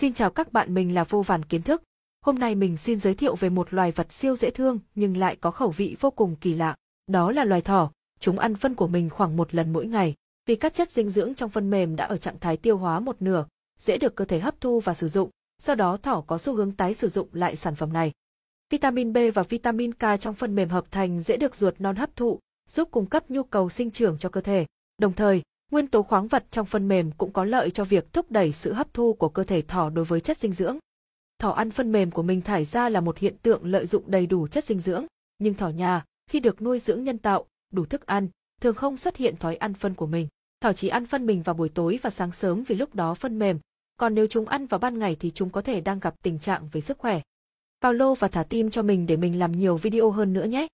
Xin chào các bạn, mình là Vô Vàn Kiến Thức. Hôm nay mình xin giới thiệu về một loài vật siêu dễ thương nhưng lại có khẩu vị vô cùng kỳ lạ. Đó là loài thỏ. Chúng ăn phân của mình khoảng 1 lần mỗi ngày. Vì các chất dinh dưỡng trong phân mềm đã ở trạng thái tiêu hóa 1/2, dễ được cơ thể hấp thu và sử dụng. Do đó thỏ có xu hướng tái sử dụng lại sản phẩm này. Vitamin B và vitamin K trong phân mềm hợp thành dễ được ruột non hấp thụ, giúp cung cấp nhu cầu sinh trưởng cho cơ thể. Đồng thời, nguyên tố khoáng vật trong phân mềm cũng có lợi cho việc thúc đẩy sự hấp thu của cơ thể thỏ đối với chất dinh dưỡng. Thỏ ăn phân mềm của mình thải ra là một hiện tượng lợi dụng đầy đủ chất dinh dưỡng, nhưng thỏ nhà, khi được nuôi dưỡng nhân tạo, đủ thức ăn, thường không xuất hiện thói ăn phân của mình. Thỏ chỉ ăn phân mình vào buổi tối và sáng sớm vì lúc đó phân mềm, còn nếu chúng ăn vào ban ngày thì chúng có thể đang gặp tình trạng về sức khỏe. Follow và thả tim cho mình để mình làm nhiều video hơn nữa nhé!